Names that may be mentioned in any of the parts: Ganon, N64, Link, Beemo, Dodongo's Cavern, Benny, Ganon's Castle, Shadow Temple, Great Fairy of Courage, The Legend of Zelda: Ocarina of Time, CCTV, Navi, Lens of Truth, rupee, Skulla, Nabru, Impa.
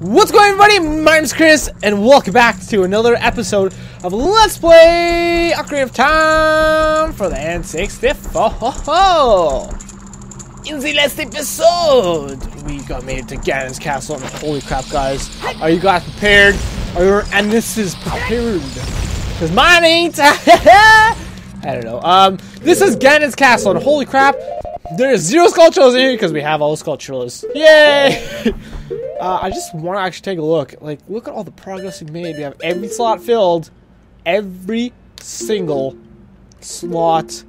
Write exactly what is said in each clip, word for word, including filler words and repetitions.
What's going on, everybody? My name's Chris, and welcome back to another episode of Let's Play Ocarina of Time for the N sixty-four. In the last episode, we got made to Ganon's Castle, and holy crap, guys. Are you guys prepared? Are your N S Is prepared? Because mine ain't. I don't know. Um, this is Ganon's Castle, and holy crap, there's zero skull chillers in here because we have all the skull chillers. Yay! Uh, I just want to actually take a look. Like, look at all the progress we made. We have every slot filled. Every single slot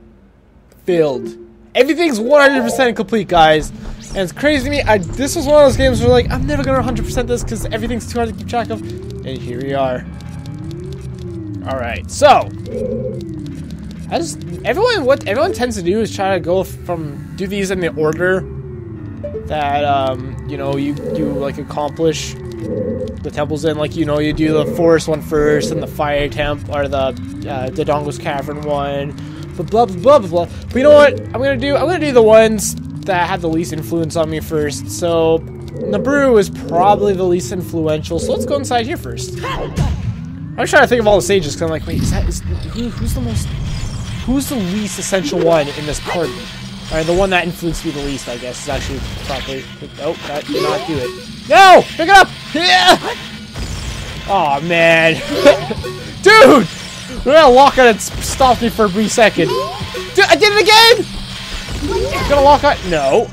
filled. Everything's one hundred percent complete, guys. And it's crazy to me. I, this was one of those games where, like, I'm never going to one hundred percent this because everything's too hard to keep track of. And here we are. Alright, so. I just... Everyone, what everyone tends to do is try to go from... Do these in the order that, um... you know, you, you like accomplish the temples in, like, you know, you do the forest one first, and the fire temp, or the uh, Dodongo's Cavern one, but blah, blah, blah, blah, but you know what, I'm gonna do, I'm gonna do the ones that had the least influence on me first, so Nabru is probably the least influential, so let's go inside here first. I'm just trying to think of all the stages, because I'm like, wait, is that, is, who, who's the most, who's the least essential one in this party? Alright, the one that influenced me the least, I guess, is actually probably... Oh, that did not do it. No! Pick it up! Yeah! Aw, oh, man. Dude! We're gonna lock on and stop me for a brief second. Dude, I did it again! I'm gonna lock on... No.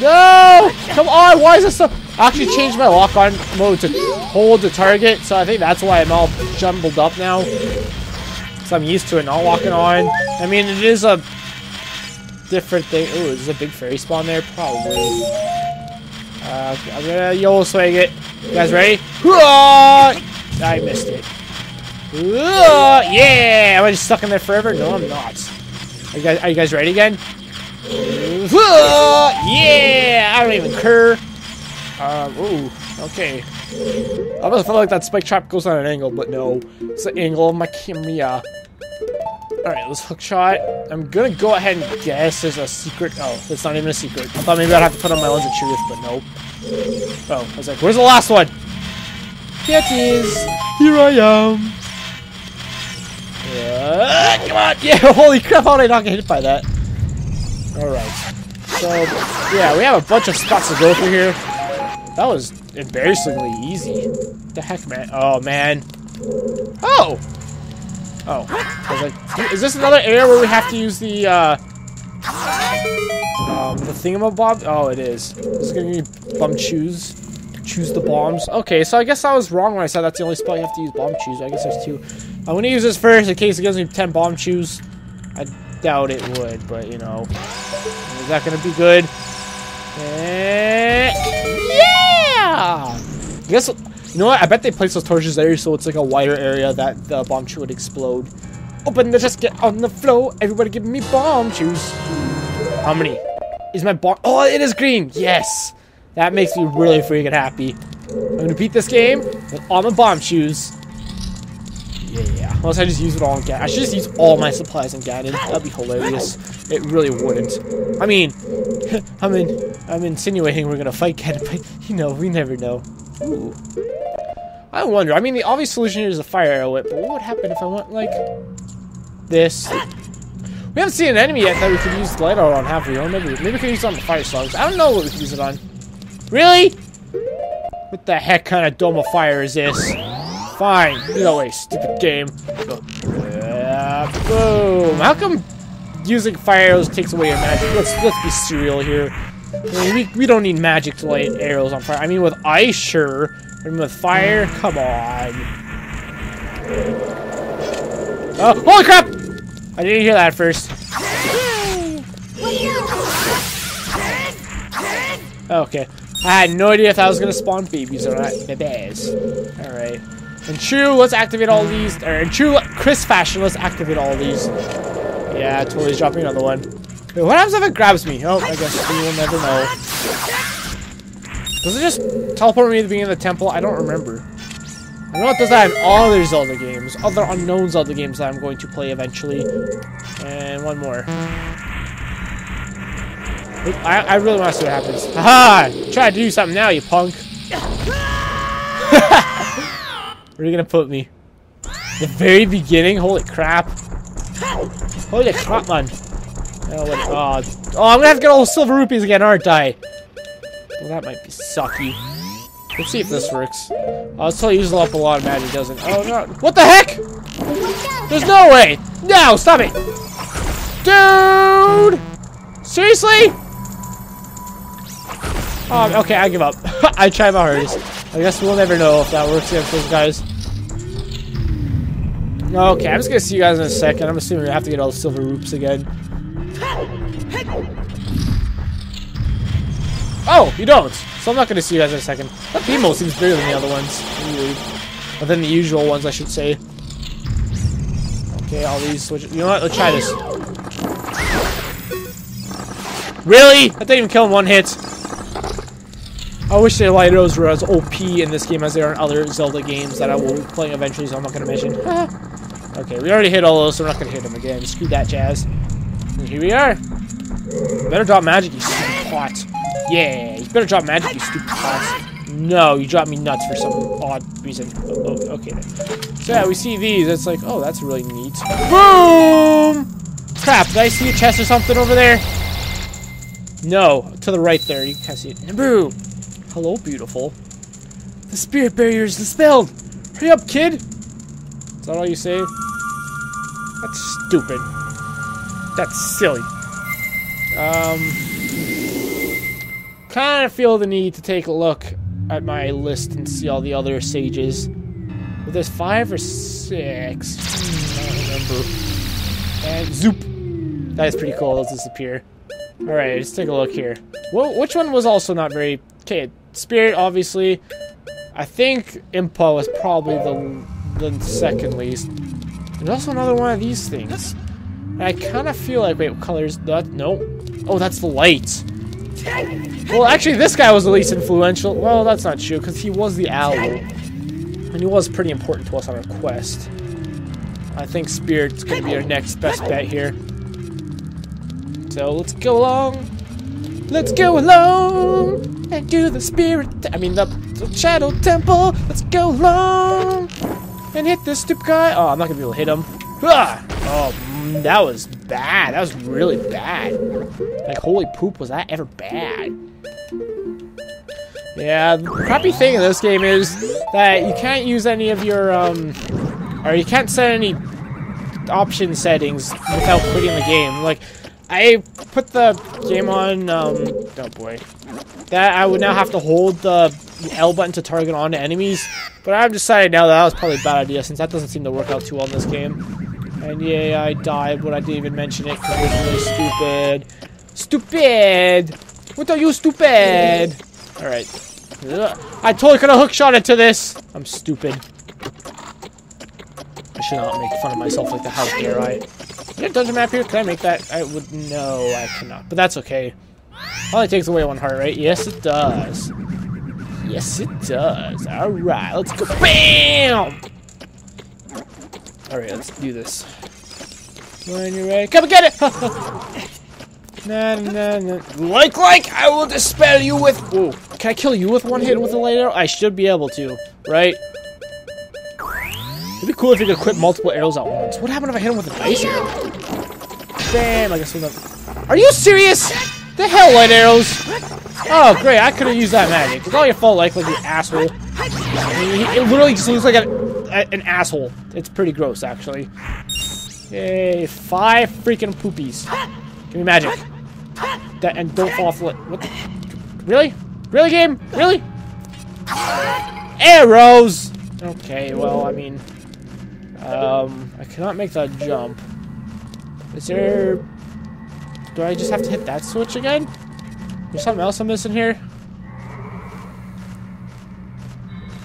No! Come on, why is this so... I actually changed my lock on mode to hold the target, so I think that's why I'm all jumbled up now. So I'm used to it not locking on. I mean, it is a... different thing. Ooh, is a big fairy spawn there? Probably. Uh, I'm gonna YOLO swing it. You guys ready? Hooah! I missed it. Hooah! Yeah! Am I just stuck in there forever? No, I'm not. Are you guys, are you guys ready again? Hooah! Yeah! I don't even care. Um, ooh. Okay. I almost felt like that spike trap goes on an angle, but no. It's the angle of my camera. Alright, let's hookshot. I'm gonna go ahead and guess there's a secret. Oh, it's not even a secret. I thought maybe I'd have to put on my Lens of Truth, but nope. Oh, I was like, where's the last one? Here it is. Here I am. Uh, come on. Yeah, holy crap, how did I not get hit by that? Alright. So, yeah, we have a bunch of spots to go through here. That was embarrassingly easy. What the heck, man? Oh, man. Oh! Oh, I was like, is this another area where we have to use the, uh, um, the thingamabob? Oh, it is. This is going to be bomb choose. Choose the bombs. Okay, so I guess I was wrong when I said that's the only spot you have to use bomb choose. I guess there's two. I'm going to use this first in case it gives me ten bomb choose. I doubt it would, but, you know. Is that going to be good? And yeah! I guess... You know what? I bet they placed those torches there, so it's like a wider area that the bomb shoe would explode. Open the chest, get on the flow. Everybody give me bomb shoes. How many? Is my bomb? Oh, it is green. Yes. That makes me really freaking happy. I'm going to beat this game with all my bomb shoes. Yeah. Unless I just use it all on Ganon. I should just use all my supplies on Ganon. That would be hilarious. It really wouldn't. I mean, I'm, in, I'm insinuating we're going to fight Ganon, but you know, we never know. Ooh. I wonder. I mean, the obvious solution here is a fire arrowlet, but what would happen if I went like this? We haven't seen an enemy yet that we could use the light out on, have we? Or maybe, maybe we could use it on the fire slugs. I don't know what we could use it on. Really? What the heck kind of dome of fire is this? Fine. Get away, stupid game. Yeah, boom. How come using fire arrows takes away your magic? Let's let's be serial here. I mean, we, we don't need magic to light arrows on fire. I mean, with ice, sure. I mean, with fire, come on. Oh, holy crap! I didn't hear that at first. Okay. I had no idea if I was going to spawn babies or not. Babies. Alright. And true, let's activate all these. Or in true Chris fashion, let's activate all these. Yeah, totally dropping another one. Wait, what happens if it grabs me? Oh, I guess we will never know. Does it just teleport me to the beginning of the temple? I don't remember. I know it does that in other Zelda games. Other unknown Zelda games that I'm going to play eventually. And one more. I, I really want to see what happens. Haha! Try to do something now, you punk. Where are you gonna put me? The very beginning? Holy crap. Holy crap, man. Oh, what, oh, oh, I'm gonna have to get all silver rupees again, aren't I? Well, that might be sucky. Let's see if this works. I'll still use up a lot of magic, doesn't it? Oh, no. What the heck? There's no way. No, stop it. Dude! Seriously? Um, okay, I give up. I try my hardest. I guess we'll never know if that works against those guys. Okay, I'm just gonna see you guys in a second. I'm assuming we have to get all the silver roops again. Oh, you don't. So I'm not gonna see you guys in a second. That Beemo seems bigger than the other ones. Weird. But than the usual ones, I should say. Okay, all these switches. You know what? Let's try this. Really? That didn't even kill in one hit. I wish the Lightos were as O P in this game as they are in other Zelda games that I will be playing eventually, so I'm not gonna mention. Okay, we already hit all those, so we're not gonna hit them again. Screw that, Jazz. And here we are. Better drop magic, you stupid pot. Yeah, you better drop magic, you stupid pot. No, you dropped me nuts for some odd reason. Oh, oh, okay, then. So yeah, we see these. It's like, oh, that's really neat. Boom! Crap, did I see a chest or something over there? No, to the right there. You can't see it. Nabru! Hello, beautiful. The spirit barrier is dispelled! Hurry up, kid! Is that all you say? That's stupid. That's silly. Um... Kinda feel the need to take a look at my list and see all the other sages. But there's five or six... I don't remember. And zoop! That is pretty cool, those disappear. Alright, let's take a look here. Well, which one was also not very... Okay, Spirit, obviously. I think Impa was probably the, the second least. There's also another one of these things. And I kind of feel like, wait, what color is that? No. Oh, that's the light. Well, actually, this guy was the least influential. Well, that's not true, because he was the owl. And he was pretty important to us on our quest. I think Spirit's going to be our next best bet here. So, let's go along. Let's go along. And do the spirit, I mean the, the Shadow Temple. Let's go long and hit this stupid guy. Oh, I'm not gonna be able to hit him. Ah! Oh, that was bad. That was really bad. Like, holy poop, was that ever bad? Yeah, the crappy thing in this game is that you can't use any of your, um, or you can't set any option settings without quitting the game. Like, I put the game on, um, oh boy. That I would now have to hold the L button to target onto enemies, but I've decided now that that was probably a bad idea since that doesn't seem to work out too well in this game. And yeah, I died when I didn't even mention it because it was really stupid. Stupid! What are you, stupid? Alright. I totally could have hookshot it to this! I'm stupid. I should not make fun of myself like that. How dare I? Is there a dungeon map here? Can I make that? I would. No, I cannot. But that's okay. Only takes away one heart, right? Yes, it does. Yes, it does. Alright, let's go. BAM! Alright, let's do this. When you're ready. Come and get it! Nah, nah, nah. Like, like, I will dispel you with. Whoa. Can I kill you with one hit with a light arrow? I should be able to, right? It'd be cool if you could equip multiple arrows at once. What happened if I hit him with an ice arrow? Bam! I guess we're not. Are you serious? The hell, light arrows! Oh, great, I could've used that magic. It's all your fault, like, like you asshole. I mean, it literally just looks like a, a, an asshole. It's pretty gross, actually. Yay, five freaking poopies. Give me magic. That, and don't fall off the... What the... Really? Really, game? Really? Arrows! Okay, well, I mean... Um, I cannot make that jump. Is there... Do I just have to hit that switch again? There's something else I'm missing here?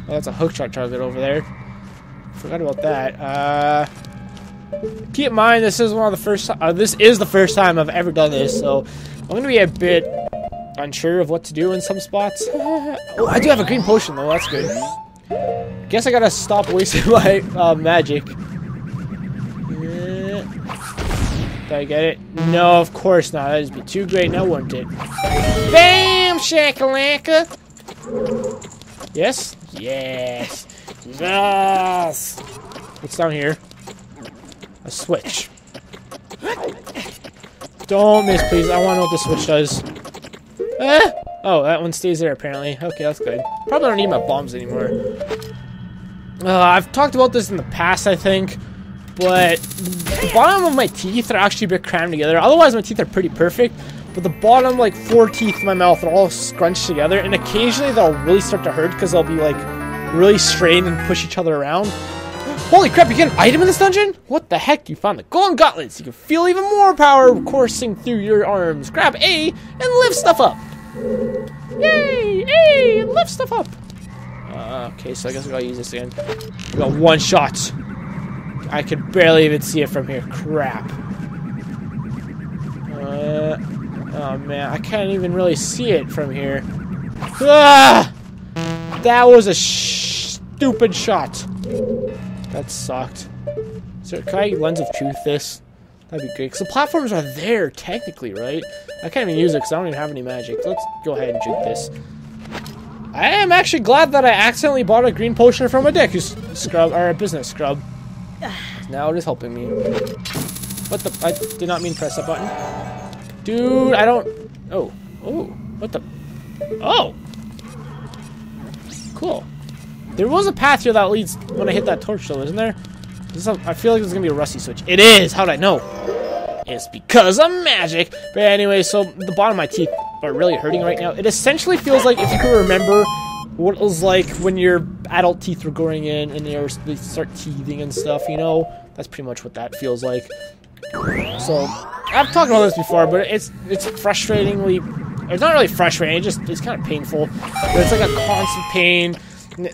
Oh, that's a hookshot target over there. Forgot about that. Uh, keep in mind, this is one of the first. Uh, this is the first time I've ever done this, so I'm gonna be a bit unsure of what to do in some spots. Oh, I do have a green potion though. That's good. Guess I gotta stop wasting my uh, magic. Did I get it? No, of course not. That'd be too great. No one did. Bam! Shakalaka! Yes? Yes! Yes! What's down here? A switch. Don't miss, please. I want to know what the switch does. Ah! Oh, that one stays there, apparently. Okay, that's good. Probably don't need my bombs anymore. Uh, I've talked about this in the past, I think. But the bottom of my teeth are actually a bit crammed together. Otherwise, my teeth are pretty perfect. But the bottom, like, four teeth in my mouth are all scrunched together. And occasionally, they'll really start to hurt because they'll be, like, really strained and push each other around. Holy crap, you get an item in this dungeon? What the heck? You found the golden gauntlets. You can feel even more power coursing through your arms. Grab A and lift stuff up. Yay! A and lift stuff up. Uh, okay, so I guess we gotta use this again. We got one shot. I could barely even see it from here. Crap. Uh, oh man, I can't even really see it from here. Ah! That was a sh stupid shot. That sucked. So can I Lens of Truth this? That'd be great. Because the platforms are there, technically, right? I can't even use it because I don't even have any magic. Let's go ahead and drink this. I am actually glad that I accidentally bought a green potion from a dick who's scrub, or a business scrub. Now it is helping me. What the? I did not mean to press that button. Dude, I don't... Oh. Oh. What the... Oh! Cool. There was a path here that leads when I hit that torch, though, isn't there? This is a, I feel like there's gonna be a rusty switch. It is! How'd I know? It's because of magic! But anyway, so the bottom of my teeth are really hurting right now. It essentially feels like if you could remember what it was like when your adult teeth were growing in and they, were, they start teething and stuff, you know? That's pretty much what that feels like. So, I've talked about this before, but it's it's frustratingly... It's not really frustrating, it just, it's kind of painful. But it's like a constant pain.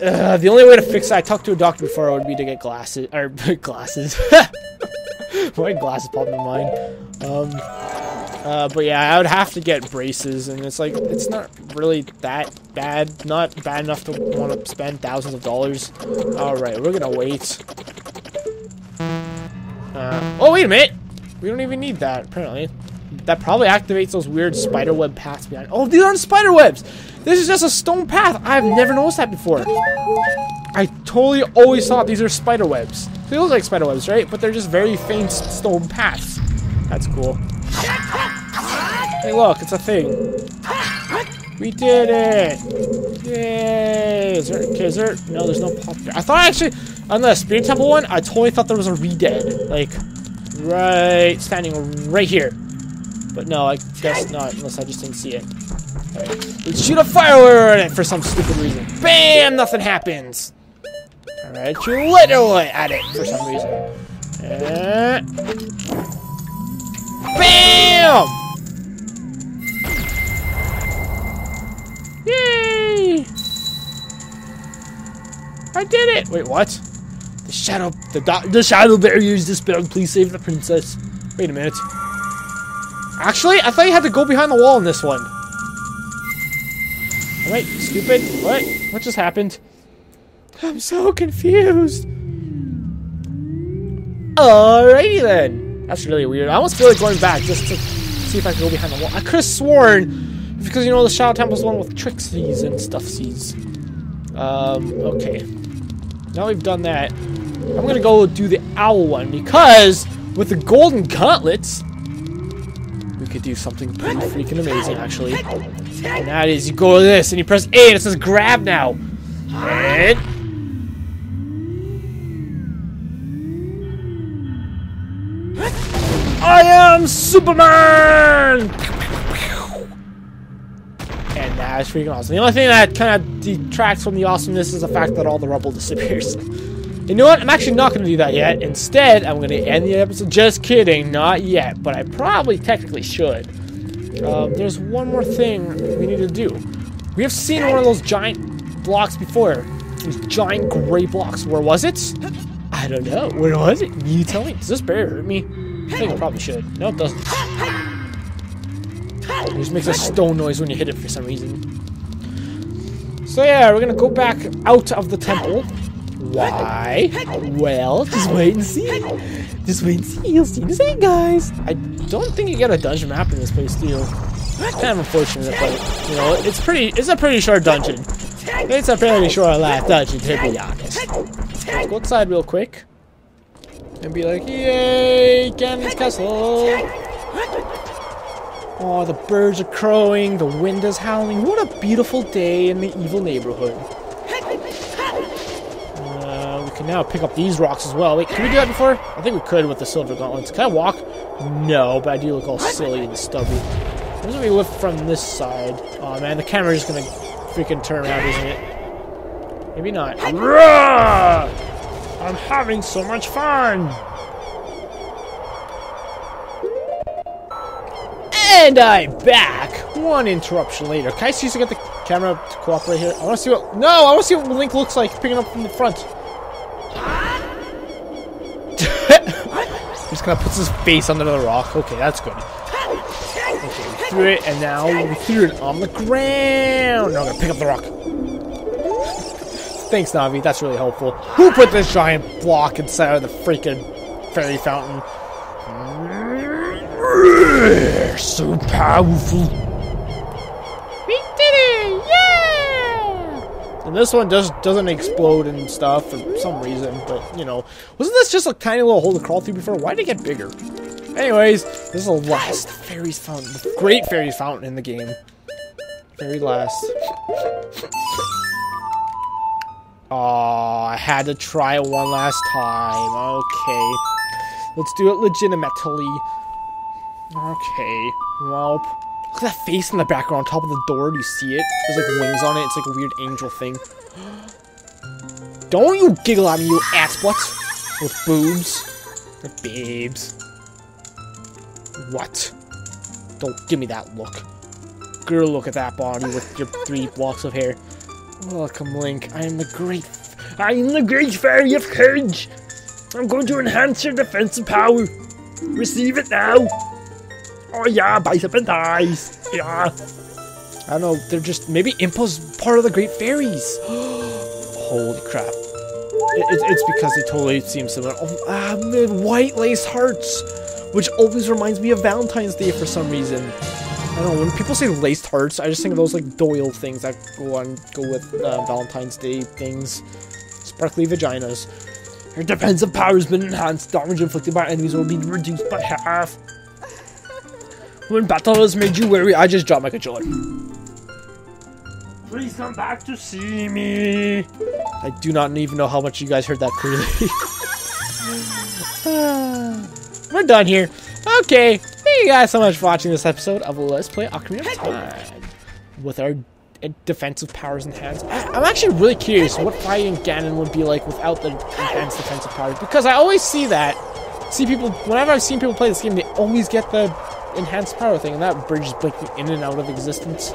Uh, the only way to fix that, I talked to a doctor before, would be to get glasses. Or, glasses. Why glasses popped in mind? Um, uh, but yeah, I would have to get braces, and it's like, it's not really that bad. Not bad enough to want to spend thousands of dollars. Alright, we're gonna wait. Uh, oh, wait a minute! We don't even need that, apparently. That probably activates those weird spiderweb paths behind. Oh, these aren't spiderwebs! This is just a stone path! I've never noticed that before. I totally always thought these are spiderwebs. They look like spiderwebs, right? But they're just very faint stone paths. That's cool. Hey, look, it's a thing. We did it! Yay! Is there, okay, is there... No, there's no pop there. I thought actually... On the Spirit Temple one, I totally thought there was a re-dead. Like, right... Standing right here. But no, I guess not, unless I just didn't see it. Alright, let's shoot a firework at it for some stupid reason. BAM! Nothing happens! Alright, you're literally at it for some reason. Uh, BAM! Yay! I did it! Wait, what? The shadow... The, do the shadow bear used this spell. Please save the princess. Wait a minute. Actually, I thought you had to go behind the wall in this one. Am I stupid? What? What just happened? I'm so confused. Alrighty then. That's really weird. I almost feel like going back just to see if I can go behind the wall. I could have sworn, because you know the Shadow Temple's the one with Trixies and Stuffsies. Um, okay. Now we've done that. I'm gonna go do the owl one because with the golden gauntlets, we could do something pretty freaking amazing, actually. And that is, you go to this, and you press A, and it says grab now. And... I am Superman! And that is freaking awesome. The only thing that kind of detracts from the awesomeness is the fact that all the rubble disappears. You know what? I'm actually not going to do that yet. Instead, I'm going to end the episode. Just kidding. Not yet. But I probably technically should. Um, there's one more thing we need to do. We have seen one of those giant blocks before. These giant gray blocks. Where was it? I don't know. Where was it? You tell me. Does this barrier hurt me? I think it probably should. No, it doesn't. It just makes a stone noise when you hit it for some reason. So yeah, we're going to go back out of the temple. Why? Well, just wait and see. Just wait and see. You'll see the same, guys. I don't think you get a dungeon map in this place, do you? Kind of unfortunate, but you know, it's pretty. It's a pretty short dungeon. It's a fairly short last dungeon, to be honest. Let's go outside real quick and be like, "Yay, Ganon's Castle!" Oh, the birds are crowing, the wind is howling. What a beautiful day in the evil neighborhood. Uh, we can now pick up these rocks as well. Wait, can we do that before? I think we could with the silver gauntlets. Can I walk? No, but I do look all silly and stubby. What does we look from this side? Oh man, the camera is gonna freaking turn around, isn't it? Maybe not. Roar! I'm having so much fun! And I'm back! One interruption later. Can I see if I get the camera to cooperate here? I want to see what... No! I want to see what Link looks like picking up from the front. He's gonna put his face under the rock. Okay, that's good. Okay, we threw it, and now we threw it on the ground! Now I'm gonna pick up the rock. Thanks, Navi. That's really helpful. Who put this giant block inside of the freaking fairy fountain? So powerful. We did it! Yeah! And this one just doesn't explode and stuff for some reason, but you know. Wasn't this just a tiny little hole to crawl through before? Why did it get bigger? Anyways, this is the last fairy's fountain. The great fairy fountain in the game. Very last. Aw, I had to try it one last time. Okay. Let's do it legitimately. Okay, well, look at that face in the background on top of the door. Do you see it? There's like wings on it. It's like a weird angel thing. Don't you giggle at me, you ass butts with boobs. With babes. What? Don't give me that look. Girl, look at that body with your three blocks of hair. Welcome, Link. I am the great... I am the great fairy of courage. I'm going to enhance your defensive power. Receive it now. Oh yeah, bicep and thighs. Yeah. I don't know, they're just... Maybe Impa's part of the Great Fairies. Holy crap. It, it, it's because they totally seem similar. Oh, ah, man, white lace hearts. Which always reminds me of Valentine's Day for some reason. I don't know, when people say laced hearts, I just think of those, like, Doyle things that go on, go with uh, Valentine's Day things. Sparkly vaginas. Your defensive power has been enhanced. Damage inflicted by enemies will be reduced by half. When battle has made you weary, I just dropped my controller. Please come back to see me. I do not even know how much you guys heard that clearly. We're done here. Okay. Thank you guys so much for watching this episode of Let's Play Ocarina of Time. With our defensive powers enhanced. I'm actually really curious what fighting Ganon would be like without the enhanced defensive powers. Because I always see that. See people, whenever I've seen people play this game, they always get the enhanced power thing, and that bridge is blinking in and out of existence.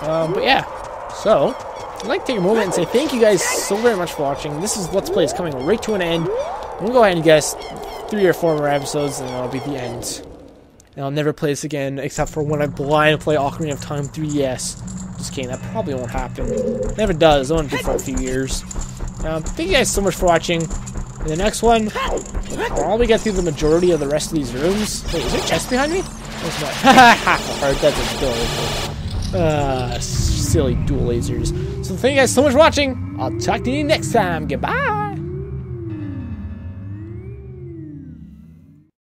Um, but yeah, so I'd like to take a moment and say thank you guys so very much for watching. This is Let's Play is coming right to an end. I'm gonna go ahead and guess three or four more episodes, and that'll be the end. And I'll never play this again except for when I blind play Ocarina of Time three D S. Just kidding, that probably won't happen. It never does. It won't be for a few years. Um, thank you guys so much for watching. In the next one, we'll probably get through the majority of the rest of these rooms. Wait, is there a chest behind me? There's not. Alright, that's adorable. Uh, silly dual lasers. So thank you guys so much for watching. I'll talk to you next time. Goodbye!